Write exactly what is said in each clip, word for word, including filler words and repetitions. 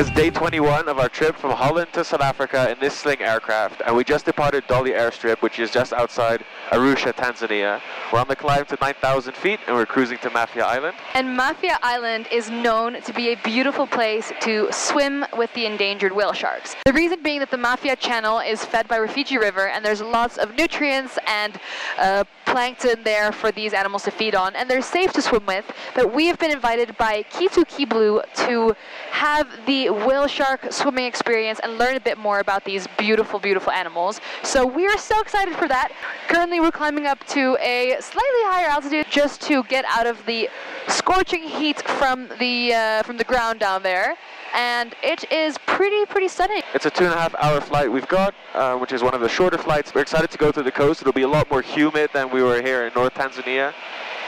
It's day twenty-one of our trip from Holland to South Africa in this Sling aircraft, and we just departed Dolly Airstrip, which is just outside Arusha, Tanzania. We're on the climb to nine thousand feet, and we're cruising to Mafia Island. And Mafia Island is known to be a beautiful place to swim with the endangered whale sharks. The reason being that the Mafia Channel is fed by Rufiji River, and there's lots of nutrients and uh, plankton there for these animals to feed on, and they're safe to swim with. But we have been invited by Kitu Kiblu to have the whale shark swimming experience and learn a bit more about these beautiful, beautiful animals. So we are so excited for that. Currently we're climbing up to a slightly higher altitude just to get out of the scorching heat from the, uh, from the ground down there. And it is pretty, pretty sunny. It's a two and a half hour flight we've got, uh, which is one of the shorter flights. We're excited to go to the coast. It'll be a lot more humid than we were here in North Tanzania.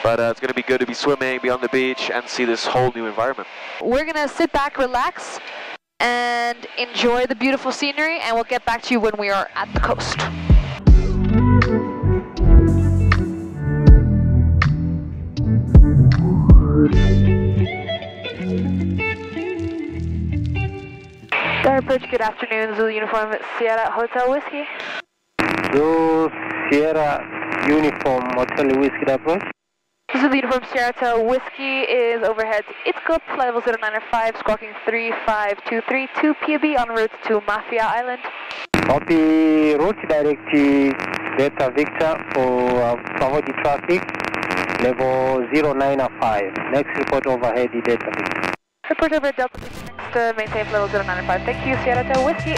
But uh, it's going to be good to be swimming, be on the beach, and see this whole new environment. We're going to sit back, relax, and enjoy the beautiful scenery, and we'll get back to you when we are at the coast. Dark Bridge, good afternoon. Zulu Uniform, Sierra Hotel Whiskey. Zulu Sierra Uniform Hotel Whiskey, Dark Bridge. This is the lead from Sierra Hotel Whiskey is overhead to Itzkop, flight level zero nine five, squawking three five two three, two P B en route to Mafia Island. Copy, route direct to Delta Victor for uh, Sahodi traffic, level zero nine five. Next report overhead to Delta Victor. Report over Delta Victor, next uh, maintain level zero nine five. Thank you, Sierra Hotel Whiskey.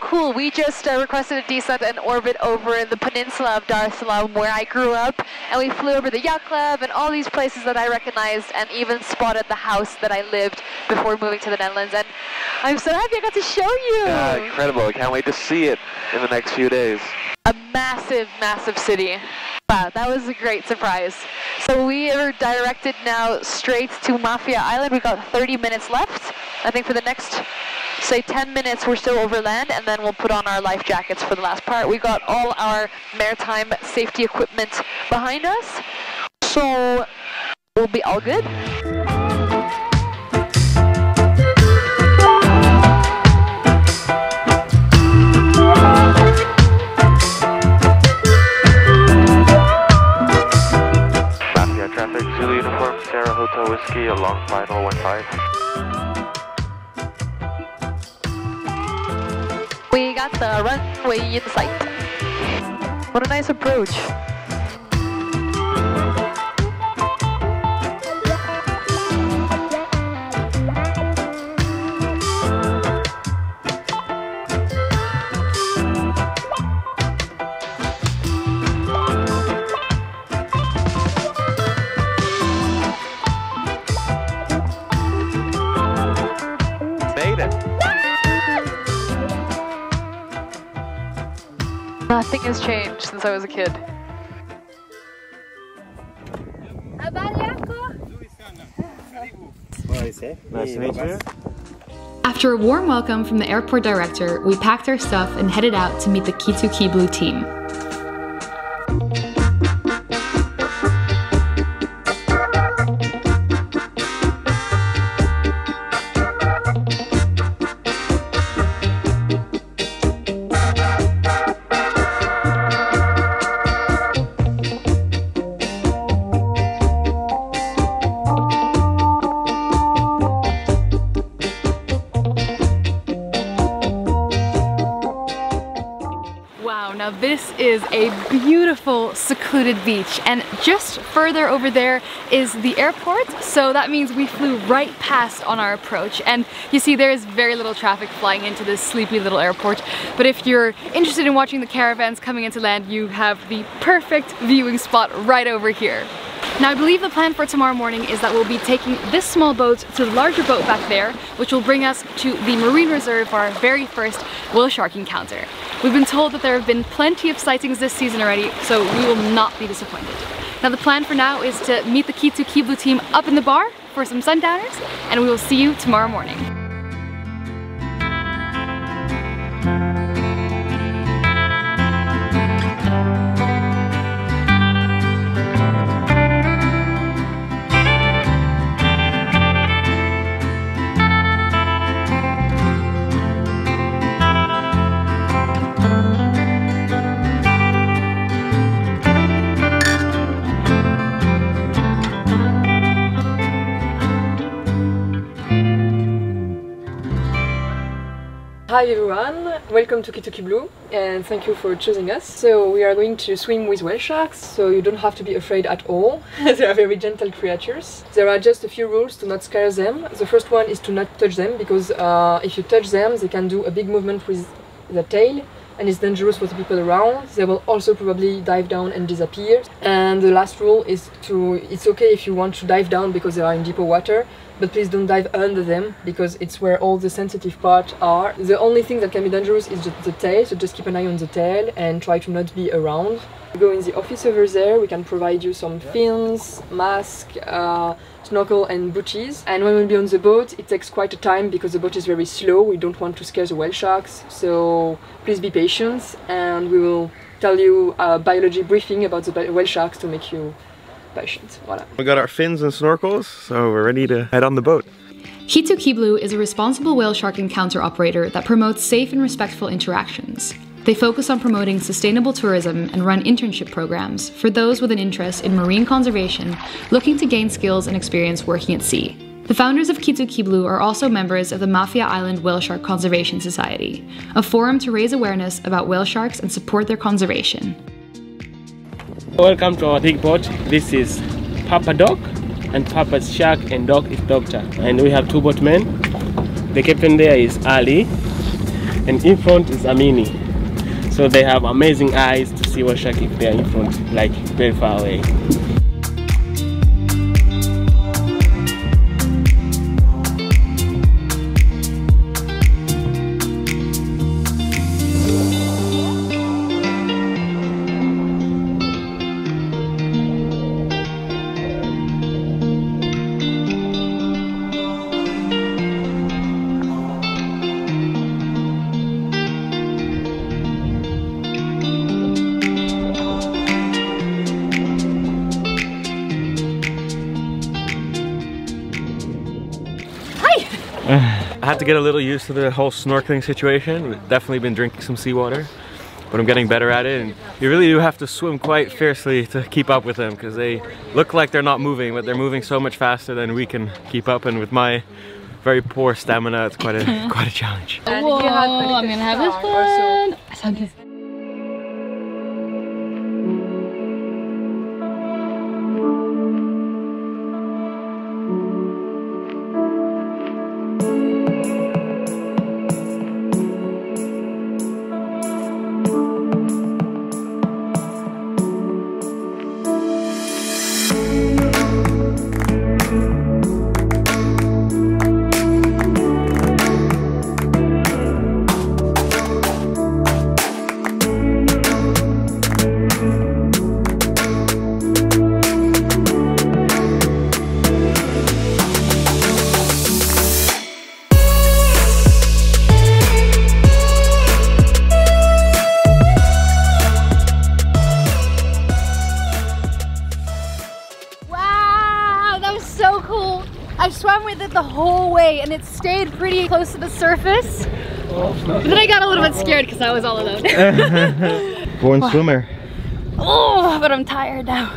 Cool. We just uh, requested a descent and orbit over the peninsula of Dar es Salaam, where I grew up, and we flew over the yacht club and all these places that I recognized, and even spotted the house that I lived before moving to the Netherlands. And I'm so happy I got to show you. Yeah, incredible. I can't wait to see it in the next few days. A massive, massive city. Wow, that was a great surprise. So we are directed now straight to Mafia Island. We've got thirty minutes left. I think for the next, say, ten minutes, we're still over land, and then we'll put on our life jackets for the last part. We got all our maritime safety equipment behind us, so we'll be all good. Mafia traffic, Zulu Uniform, Sierra Hotel Whiskey, along five oh one five. We got the runway in sight. What a nice approach. Nothing has changed since I was a kid. After a warm welcome from the airport director, we packed our stuff and headed out to meet the Kitu Kiblu team. Now this is a beautiful secluded beach, and just further over there is the airport, so that means we flew right past on our approach. And you see there is very little traffic flying into this sleepy little airport, but if you're interested in watching the caravans coming into land, you have the perfect viewing spot right over here. Now, I believe the plan for tomorrow morning is that we'll be taking this small boat to the larger boat back there, which will bring us to the marine reserve for our very first whale shark encounter. We've been told that there have been plenty of sightings this season already, so we will not be disappointed. Now, the plan for now is to meet the Kitu Kiblu team up in the bar for some sundowners, and we will see you tomorrow morning. Hi everyone, welcome to Kitu Kiblu and thank you for choosing us. So we are going to swim with whale sharks, so you don't have to be afraid at all. They are very gentle creatures. There are just a few rules to not scare them. The first one is to not touch them, because uh, if you touch them they can do a big movement with the tail and it's dangerous for the people around. They will also probably dive down and disappear. And the last rule is to, it's okay if you want to dive down because they are in deeper water, but please don't dive under them because it's where all the sensitive parts are. The only thing that can be dangerous is just the tail, so just keep an eye on the tail and try to not be around. You go in the office over there, we can provide you some fins, mask, uh, snorkel and booties. And when we'll be on the boat, it takes quite a time because the boat is very slow. We don't want to scare the whale sharks, so please be patient and we will tell you a biology briefing about the whale sharks to make you patient. Voilà. We got our fins and snorkels, so we're ready to head on the boat. Kitu Kiblu is a responsible whale shark encounter operator that promotes safe and respectful interactions. They focus on promoting sustainable tourism and run internship programs for those with an interest in marine conservation looking to gain skills and experience working at sea. The founders of Kitu Kiblu are also members of the Mafia Island Whale Shark Conservation Society, a forum to raise awareness about whale sharks and support their conservation. Welcome to our big boat. This is Papa Doc and Papa's shark, and Doc is Doctor. And we have two boatmen. The captain there is Ali and in front is Amini. So they have amazing eyes to see whale shark if they are in front, like very far away. I had to get a little used to the whole snorkeling situation. We've definitely been drinking some seawater, but I'm getting better at it. And you really do have to swim quite fiercely to keep up with them, because they look like they're not moving, but they're moving so much faster than we can keep up. And with my very poor stamina, it's quite a quite a challenge. Whoa, I'm gonna have this fun. I sound good. I swam with it the whole way and it stayed pretty close to the surface. Oh, but then I got a little bit scared because I was all alone. Born well, swimmer. Oh, but I'm tired now.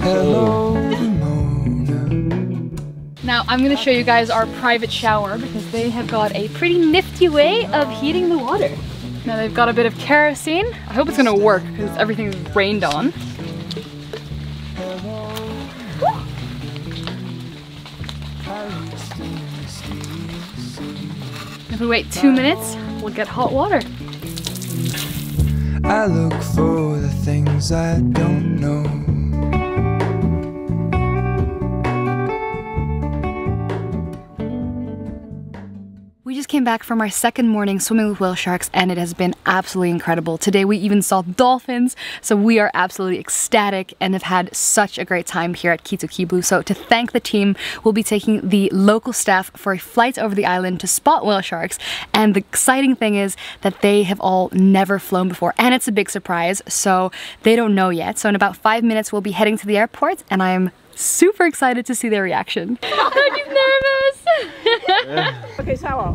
Hello. Now I'm going to show you guys our private shower because they have got a pretty nifty way of heating the water. Now they've got a bit of kerosene. I hope it's going to work because everything's rained on. If we wait two minutes, we'll get hot water. I look for the things I don't know. We just came back from our second morning swimming with whale sharks and it has been absolutely incredible. Today we even saw dolphins, so we are absolutely ecstatic and have had such a great time here at Kitu Kiblu. So to thank the team, we'll be taking the local staff for a flight over the island to spot whale sharks, and the exciting thing is that they have all never flown before and it's a big surprise, so they don't know yet. So in about five minutes we'll be heading to the airport and I am super excited to see their reaction. Are you nervous? Okay, sawa.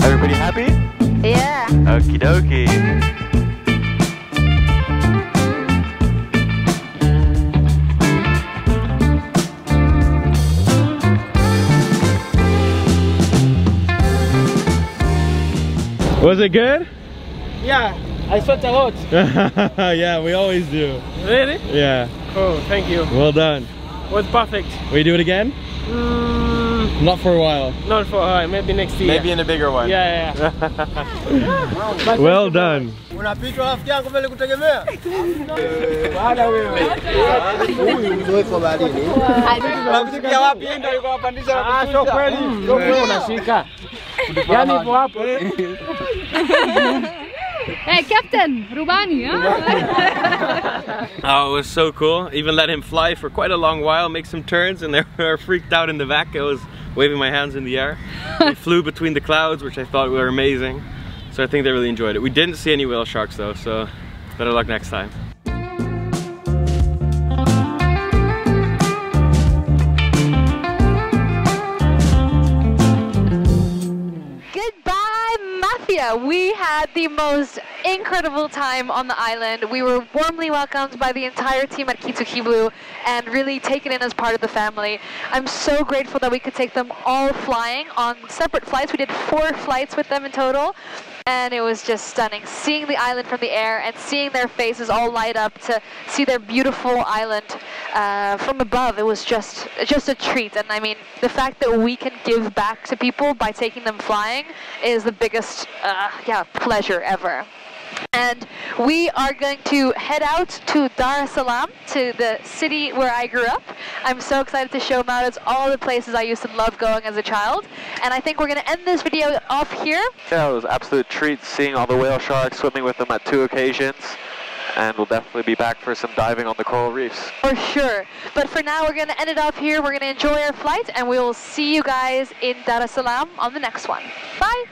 Everybody happy? Yeah. Okie dokie. Was it good? Yeah, I sweat a lot. Yeah, we always do. Really? Yeah. Cool, thank you. Well done. It was perfect. Will you do it again? Mm. Not for a while. Not for a while, maybe next year. Maybe in a bigger one. Yeah, yeah, yeah. Well done. Hey, Captain Rubani, huh? Oh, it was so cool. Even let him fly for quite a long while, make some turns, and they were freaked out in the back. I was waving my hands in the air. They flew between the clouds, which I thought were amazing. So I think they really enjoyed it. We didn't see any whale sharks though, so better luck next time. We had the most incredible time on the island. We were warmly welcomed by the entire team at Kitu Kiblu and really taken in as part of the family. I'm so grateful that we could take them all flying on separate flights. We did four flights with them in total and it was just stunning. Seeing the island from the air and seeing their faces all light up to see their beautiful island uh, from above, it was just, just a treat. And I mean, the fact that we can give back to people by taking them flying is the biggest Uh, yeah, pleasure ever. And we are going to head out to Dar es Salaam, to the city where I grew up. I'm so excited to show Maurits all the places I used to love going as a child. And I think we're going to end this video off here. Yeah, it was an absolute treat seeing all the whale sharks, swimming with them at two occasions. And we'll definitely be back for some diving on the coral reefs. For sure. But for now, we're going to end it off here. We're going to enjoy our flight and we will see you guys in Dar es Salaam on the next one. Bye.